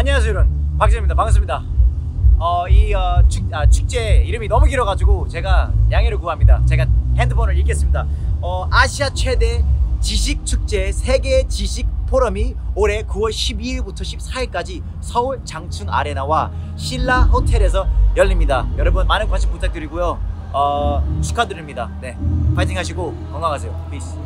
안녕하세요 여러분, 박재현입니다. 반갑습니다. 축제 이름이 너무 길어가지고 제가 양해를 구합니다. 제가 핸드폰을 읽겠습니다. 아시아 최대 지식 축제 세계 지식 포럼이 올해 9월 12일부터 14일까지 서울 장충 아레나와 신라 호텔에서 열립니다. 여러분 많은 관심 부탁드리고요. 축하드립니다. 네, 파이팅 하시고 건강하세요. Peace.